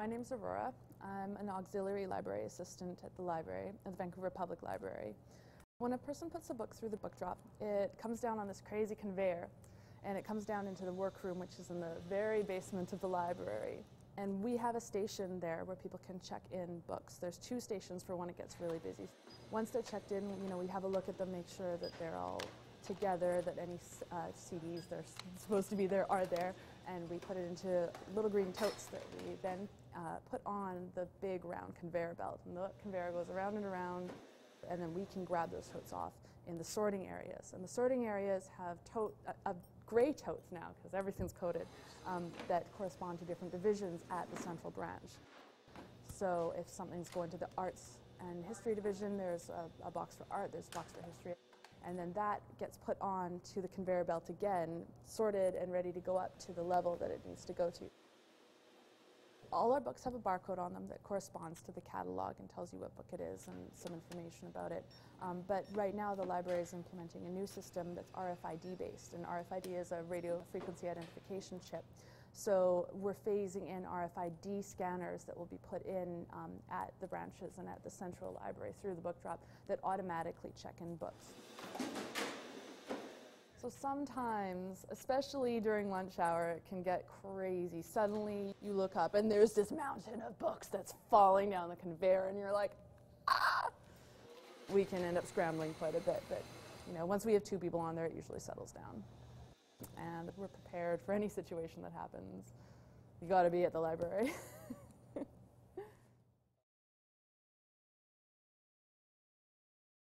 My name's Aurora. I'm an auxiliary library assistant at the library, at the Vancouver Public Library. When a person puts a book through the book drop, it comes down on this crazy conveyor, and it comes down into the workroom, which is in the very basement of the library. And we have a station there where people can check in books. There's two stations for when it gets really busy. Once they're checked in, we have a look at them, make sure that they're all together, that any CDs that are supposed to be there are there, and we put it into little green totes that we then put on the big round conveyor belt. And the conveyor goes around and around, and then we can grab those totes off in the sorting areas. And the sorting areas have gray totes now, because everything's coded, that correspond to different divisions at the central branch. So if something's going to the arts and history division, there's a box for art, there's a box for history. And then that gets put on to the conveyor belt again, sorted and ready to go up to the level that it needs to go to. All our books have a barcode on them that corresponds to the catalog and tells you what book it is and some information about it. But right now the library is implementing a new system that's RFID based, and RFID is a radio frequency identification chip. So we're phasing in RFID scanners that will be put in at the branches and at the central library through the book drop that automatically check in books. So sometimes, especially during lunch hour, it can get crazy. Suddenly you look up and there's this mountain of books that's falling down the conveyor, and you're like, ah! We can end up scrambling quite a bit, but once we have two people on there, it usually settles down. And we're prepared for any situation that happens. You gotta be at the library.